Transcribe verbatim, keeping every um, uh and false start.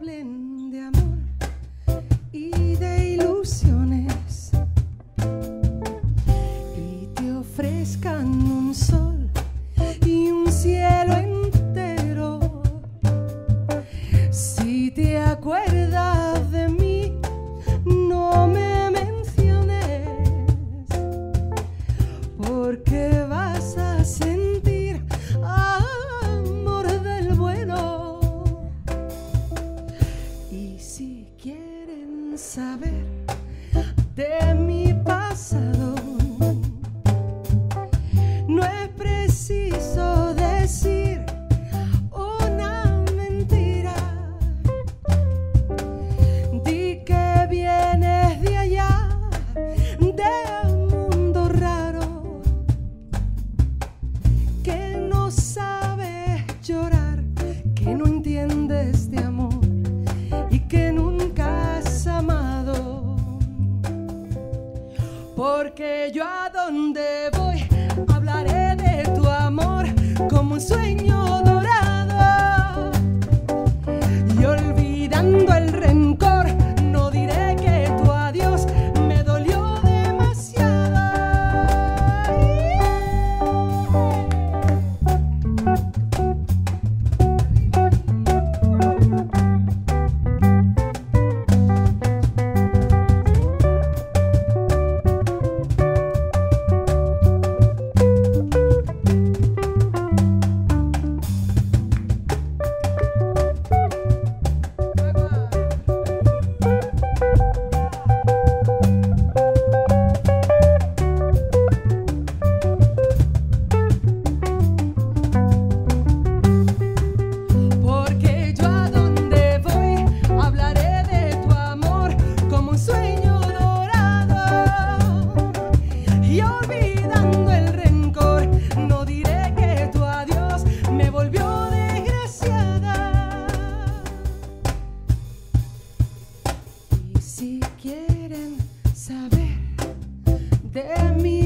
hablen de amor y de ilusiones y te ofrezcan un sol y un cielo entero. Si te acuerdas de mí, no me menciones, porque vas a sentir amor del bueno. Y si quieren saber de mi pasado, no es preciso decir una mentira. Di que vienes de allá, de un mundo raro, que no sabes llorar, que no entiendes de amor y que nunca has amado. Porque yo a donde voy hablaré de tu amor como un sueño dorado, y olvidando el rencor no diré que tu adiós me dolió demasiado. Si quieren saber de mí,